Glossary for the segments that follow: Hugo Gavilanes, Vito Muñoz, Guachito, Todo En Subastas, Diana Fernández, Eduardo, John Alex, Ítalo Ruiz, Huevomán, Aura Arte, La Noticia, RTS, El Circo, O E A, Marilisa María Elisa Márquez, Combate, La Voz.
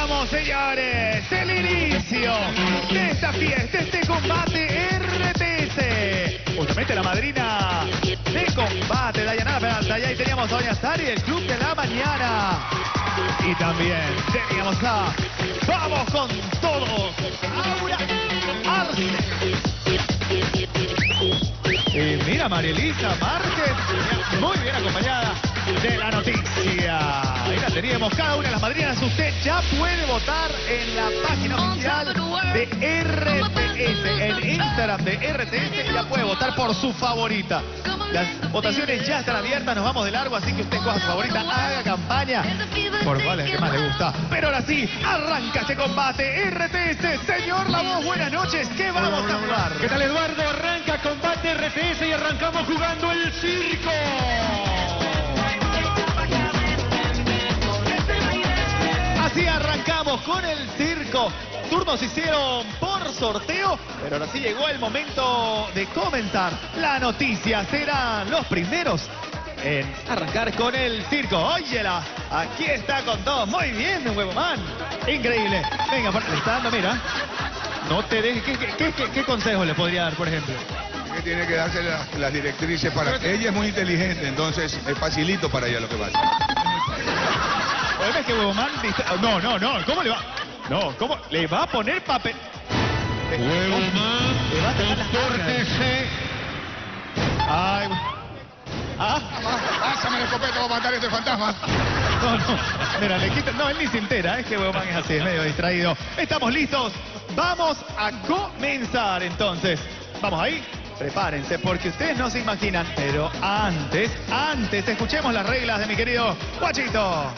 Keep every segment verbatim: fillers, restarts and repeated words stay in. estamos, señores, el inicio de esta fiesta, este combate R T S. Justamente la madrina de combate, Diana Fernández. Y ahí teníamos a doña Sari, el Club de la Mañana. Y también teníamos a Vamos con Todo, Aura Arte. Y mira, María Elisa Márquez, muy bien acompañada de La Noticia. Teníamos cada una de las madrinas. Usted ya puede votar en la página oficial de R T S, en Instagram de R T S, ya puede votar por su favorita. Las votaciones ya están abiertas, nos vamos de largo, así que usted coja su favorita, haga campaña por cuál es el que más le gusta. Pero ahora sí, arranca este combate R T S. Señor La Voz, buenas noches, ¿qué vamos a jugar? ¿Qué tal, Eduardo? Arranca combate R T S y arrancamos jugando El Circo. Así arrancamos con El Circo. Turnos se hicieron por sorteo, pero ahora sí llegó el momento de comenzar. La noticia serán los primeros en arrancar con El Circo. Óyela, aquí está con todo. Muy bien, Huevomán. Increíble. Venga, le está dando, mira. No te dejes. ¿Qué, qué, qué, qué consejo le podría dar, por ejemplo? Que tiene que darse las, las directrices para... Ella es muy inteligente, entonces es facilito para ella lo que pasa. ¿Ves que Huevomán... No, no, no, ¿cómo le va? No, ¿cómo? Le va a poner papel... Huevomán, compórtese. Ay, ¿ah? Pásame el escopeta, voy a matar a este fantasma. No, no, mira, le quita... No, él ni se entera, es que Huevomán es así, es medio distraído. Estamos listos, vamos a comenzar entonces. Vamos ahí, prepárense, porque ustedes no se imaginan. Pero antes, antes, escuchemos las reglas de mi querido Guachito.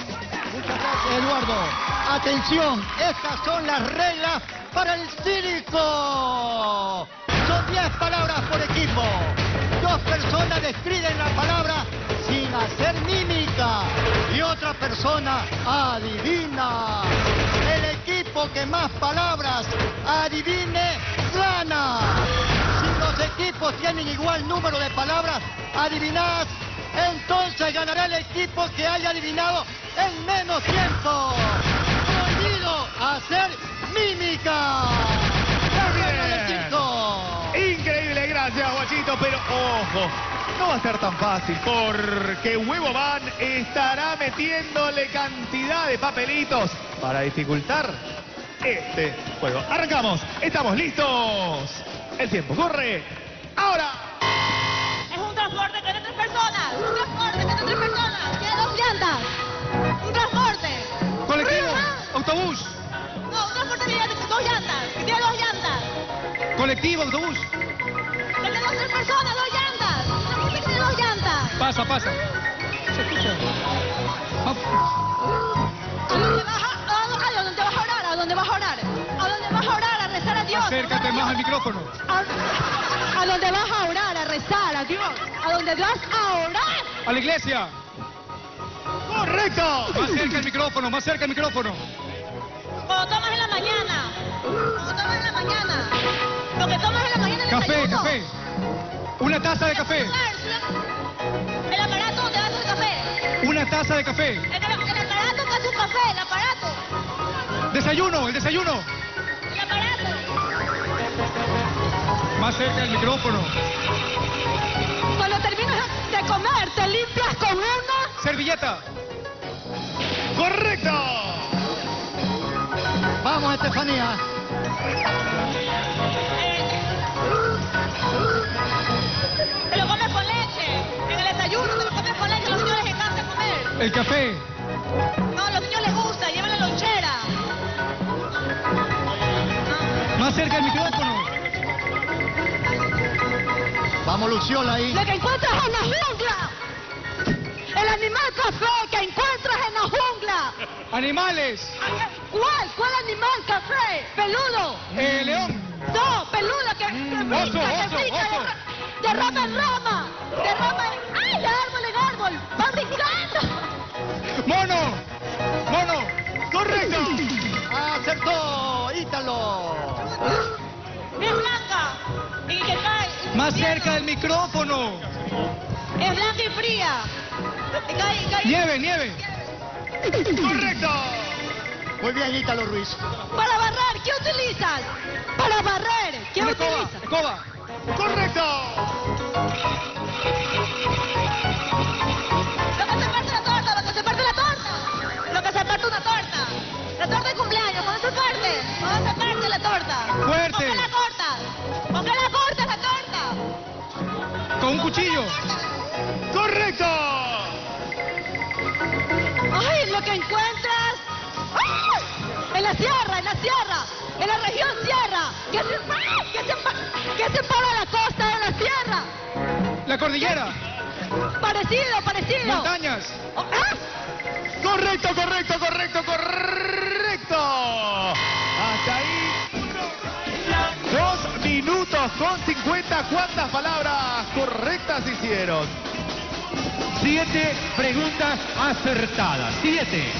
Muchas gracias, Eduardo. Atención, estas son las reglas para El Circo. Son diez palabras por equipo. Dos personas describen la palabra sin hacer mímica y otra persona adivina. El equipo que más palabras adivine gana. Si los equipos tienen igual número de palabras adivinadas, entonces ganará el equipo que haya adivinado en menos tiempo. Prohibido hacer mímica. Increíble, gracias, Guachito, pero ojo, no va a ser tan fácil porque Huevomán estará metiéndole cantidad de papelitos para dificultar este juego. Arrancamos, estamos listos. El tiempo corre. Ahora. Es un transporte que no personas, un transporte de tres personas, tiene dos llantas, un transporte. ¿Colectivo? ¿Autobús? No, un transporte que tiene dos llantas, que tiene dos llantas. ¿Colectivo, autobús? Que tiene dos personas, dos llantas, un transporte que tiene dos llantas. Pasa, pasa. Se escucha. ¿A dónde vas a, a dónde vas a orar? ¿A dónde vas a orar? ¿A dónde vas a orar? A rezar a Dios. Acércate más al micrófono. ¿A, a dónde vas a orar? A rezar a Dios. ¿A dónde vas a orar? A la iglesia. ¡Correcto! Más cerca el micrófono, más cerca el micrófono. Cuando tomas en la mañana. Cuando tomas en la mañana. Lo que tomas en la mañana es café, desayuno. Café. Una taza de café. El aparato donde vas a hacer café. Una taza de café. El, el aparato que hace un café, el aparato. Desayuno, el desayuno. El aparato. Más cerca el micrófono. Cuando terminas de comer, te limpias con una... servilleta. ¡Correcto! Vamos, Estefanía. Eh, te lo comes con leche. En el desayuno te lo comes con leche. A los niños les encanta comer. El café. No, a los niños les gusta. Llevan la lonchera. No. Más cerca el micrófono. Vamos, Luciola, ahí. Lo que encuentras en la jungla. El animal café que encuentras en la jungla. Animales. ¿Cuál? ¿Cuál animal café? Peludo. Eh, león. No, peludo que, mm, oso, pica, oso, que pica, oso. De, de rama en rama. De rama en... ¡Ay, de árbol en árbol! ¡Va picando! ¡Mono! ¡Mono! ¡Correcto! ¡Acertó, Ítalo! ¡Es blanca! Y que cae. Más cerca del micrófono. Es blanca y fría. Cae, cae. Nieve, nieve. Correcto. Muy bien, Ítalo Ruiz. Para barrer, ¿qué utilizas? Para barrer, ¿qué Una utilizas? Escoba, escoba. ¡Correcto! Lo que se parte una torta, lo que se parte la torta. Lo que se parte una torta. La torta de cumpleaños, ¿cómo se parte? ¿Cómo se parte la torta? ¡Fuerte! ¡Ponga la torta! ¡Ponga la torta, la torta! ¡Con un cuchillo! ¡Correcto! ¡Ay, lo que encuentras! ¡Ah! ¡En la sierra, en la sierra! ¡En la región sierra! ¡Que se, ¡ah! que se, que se para la costa de la sierra! ¡La cordillera! ¡Parecido, parecido! ¡Montañas! ¡Ah! ¡Correcto, correcto, correcto, correcto! ¡Hasta ahí! Dos minutos con cincuenta. ¿Cuántas palabras correctas hicieron? Siete preguntas acertadas. Siete.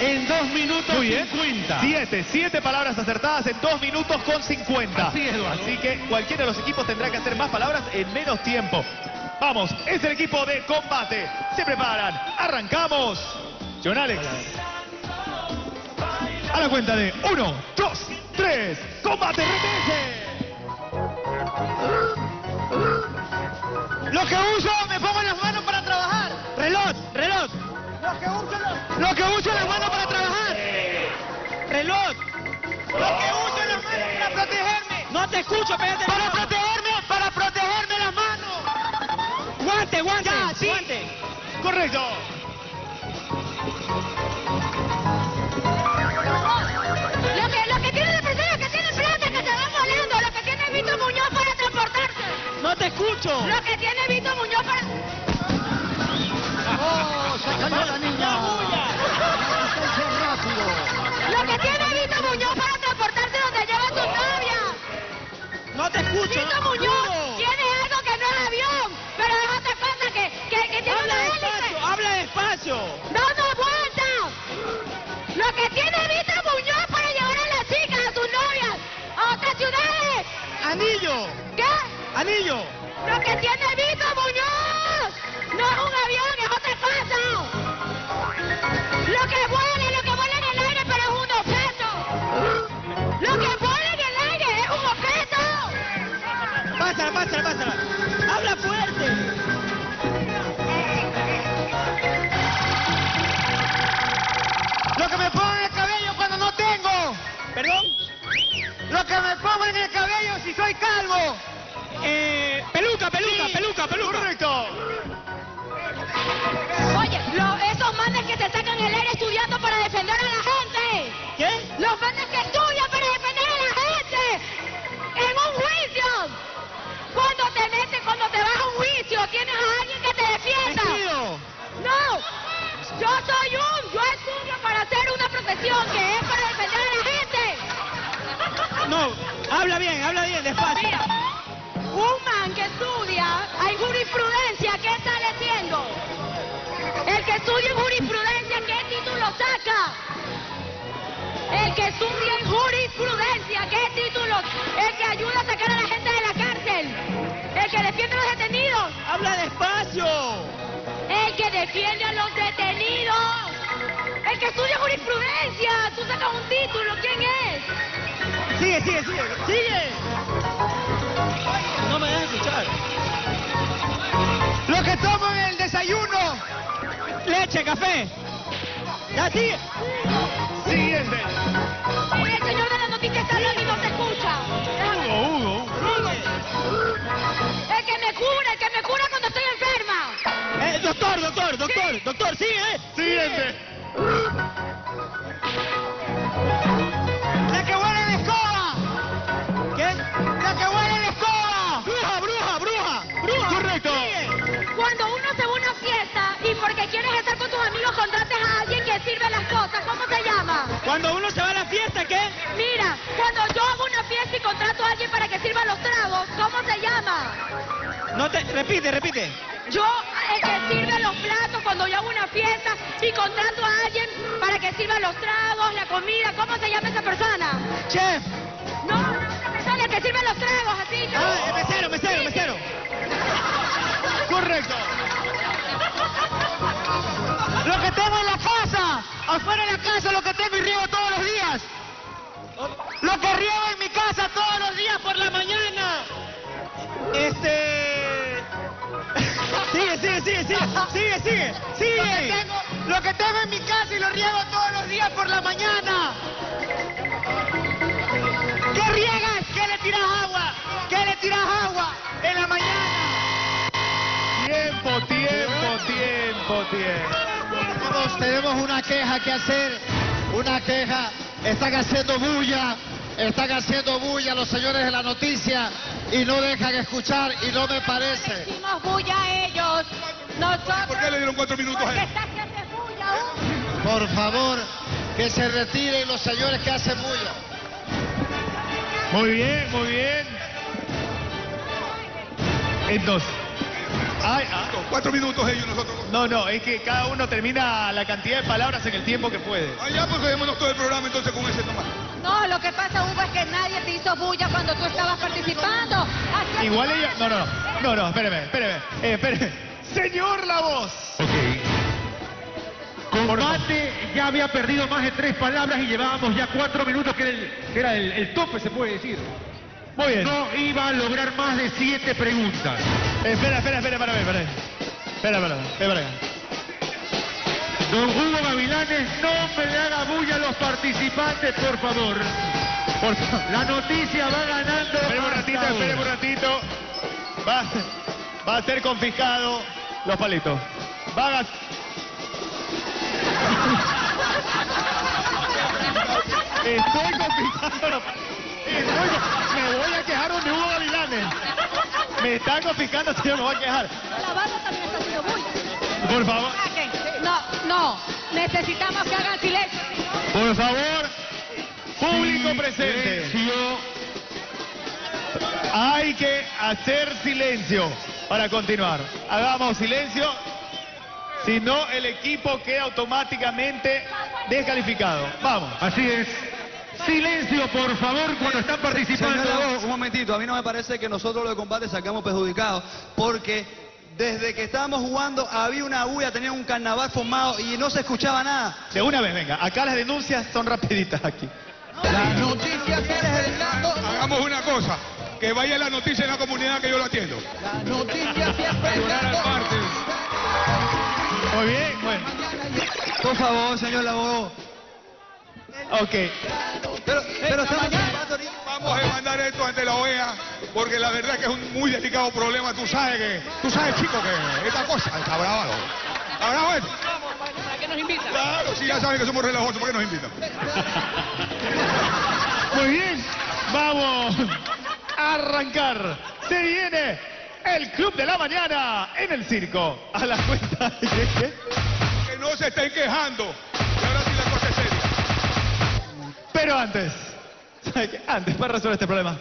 En dos minutos cincuenta. Siete, siete palabras acertadas en dos minutos con cincuenta. Así es, Eduardo. Así que cualquiera de los equipos tendrá que hacer más palabras en menos tiempo. Vamos, es el equipo de combate. Se preparan. Arrancamos. John Alex. A la cuenta de uno, dos, tres. Combate, R T S. Los que uso, me pongo las manos para trabajar. Reloj, reloj. Los que uso los... Los que uso las manos para trabajar. Reloj. Los que uso las manos para protegerme. No te escucho, pégate. Para protegerme, para protegerme las manos. Guante, guante. Ya, sí. Guante. Correcto. Lo que, lo que tiene la persona que tiene plata que se va volando. Lo que tiene Vito Muñoz para transportarse. No te escucho. Lo que tiene Vito Muñoz para... ¡Oh, se cayó la niña! ¡Lo que tiene Vito Muñoz para transportarse donde lleva su novia! ¡No te escucho! ¡Vito no Muñoz escucho. Tiene algo que no es avión! ¡Pero déjate cuenta que, que, que tiene habla una hélice! Despacio, ¡habla despacio! ¡No, no aguanta! ¡Lo que tiene Vito Muñoz para llevar a las chicas, a sus novias, a otras ciudades! ¡Anillo! ¿Qué? ¡Anillo! ¡Lo que tiene Vito Muñoz! ¡No es un avión! Lo que vuela, lo que vuela en el aire, pero es un objeto. Lo que vuela en el aire es un objeto. Pásala, pásala, pásala. Habla fuerte. Lo que me pongo en el cabello cuando no tengo. ¿Perdón? Lo que me pongo en el cabello si soy calvo. Eh, peluca, peluca, sí. peluca, peluca. Correcto. Oye, lo, esos manes que se sacan el aire estudiando para defender a la gente. ¿Qué? Los manes que estudian para defender a la gente. En un juicio. Cuando te metes, cuando te vas a un juicio, tienes a alguien que te defienda. Vestido. No, yo soy un, yo estudio para hacer una profesión que es para defender a la gente. No, habla bien, habla bien, despacio. Mira, un man que estudia, hay jurisprudencia, ¿qué está leyendo? El que estudia en jurisprudencia, ¿qué título saca? El que estudia en jurisprudencia, ¿qué título? El que ayuda a sacar a la gente de la cárcel. El que defiende a los detenidos. ¡Habla despacio! El que defiende a los detenidos. El que estudia en jurisprudencia, tú sacas un título, ¿quién es? Sigue, sigue, sigue. ¡Sigue! No me dejes escuchar. Los que toman el desayuno. Leche, café. Ya sigue. Siguiente. Oye, el señor de la noticia está hablando y no se escucha. Hugo, Hugo, Hugo. El que me cura, el que me cura cuando estoy enferma. Eh, doctor, doctor, doctor, sí. doctor, sigue. Siguiente. La que huele en escoba. ¿Qué? La que huele en escoba. Bruja, bruja, bruja. Bruja. Correcto. Sigue. Cuando uno se va a una fiesta y porque quieres estar con tus amigos, contratas a alguien que sirve las cosas. ¿Cómo se llama? Cuando uno se va a la fiesta, ¿qué? Mira, cuando yo hago una fiesta y contrato a alguien para que sirva los tragos, ¿cómo se llama? No te... Repite, repite. Yo, el que sirve los platos cuando yo hago una fiesta y contrato a alguien para que sirva los tragos, la comida, ¿cómo se llama esa persona? Chef. No, no, no, esa persona, el que sirve los tragos, así. Yo... Ah, el mesero, mesero, sí. mesero. Correcto. Lo que tengo en la casa, afuera de la casa, lo que tengo y riego todos los días. sigue, sigue, sigue. Lo que tengo, lo que tengo en mi casa y lo riego todos los días por la mañana. ¿Qué riegas? ¿Qué le tiras agua? ¿Qué le tiras agua en la mañana? Tiempo, tiempo, tiempo, tiempo. Tenemos, tenemos una queja que hacer, una queja. Están haciendo bulla, están haciendo bulla los señores de La Noticia y no dejan escuchar y no me parece. No hicimos bulla a ellos. Nosotros, ¿por qué le dieron cuatro minutos a ellos? Por favor, que se retiren los señores que hacen bulla. Muy bien, muy bien. Entonces. Ay, ah, cuatro minutos ellos, nosotros. No, no, es que cada uno termina la cantidad de palabras en el tiempo que puede. Ah, ya, pues quedémonos todo el programa entonces con ese nomás. No, lo que pasa, Hugo, es que nadie te hizo bulla cuando tú estabas participando. Igual ella... No, no, no, no, espéreme, espéreme, eh, espéreme. Señor La Voz. Ok. Combate ya había perdido más de tres palabras y llevábamos ya cuatro minutos, que era el, que era el, el tope, se puede decir. Muy bien. No iba a lograr más de siete preguntas. Eh, espera, espera, espera, para ver, para ver. Espera, espera, espera. Don Hugo Gavilanes, no me le haga bulla a los participantes, por favor. Por favor. La Noticia va ganando. Espera un ratito, espera un ratito. Va, va a ser confiscado los palitos. Va a... Estoy confiscando los palitos. Me voy a quejar donde Hugo Gavilanes. Me están confiscando, tío, me voy a quejar. La banda también está haciendo bulla. Por favor. No, no. Necesitamos que hagan silencio. Por favor. Público presente. Silencio. Hay que hacer silencio para continuar. Hagamos silencio. Si no, el equipo queda automáticamente descalificado. Vamos. Así es. Silencio, por favor, cuando están participando. Señora, un momentito, a mí no me parece que nosotros los de Combate sacamos perjudicados, porque desde que estábamos jugando había una bulla, tenía un carnaval formado y no se escuchaba nada. De una vez, venga, acá las denuncias son rapiditas aquí. La Noticia quiere el gato. Hagamos una cosa, que vaya La Noticia en la comunidad que yo lo atiendo. La Noticia siempre el gato. Muy bien, bueno. Por favor, señor La Voz. Ok. Pero, pero vamos a mandar esto ante la O E A, porque la verdad es que es un muy delicado problema. Tú sabes que, tú sabes, chico, que esta cosa está brava. ¿Está bravo esto? ¿Para qué nos invitan? Claro, si ya saben que somos relajosos, ¿por qué nos invitan? Muy bien, vamos a arrancar. Se viene el Club de la Mañana en El Circo. A la cuenta de que... que no se estén quejando. Y ahora sí la cosa es seria. Pero antes, antes, para resolver este problema,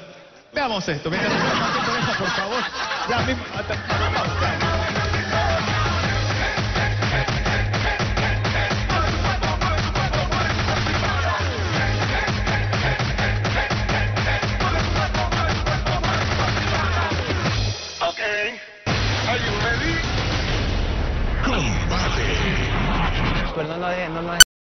veamos esto. Mientras resolvemos este problema, por favor. Ya mismo.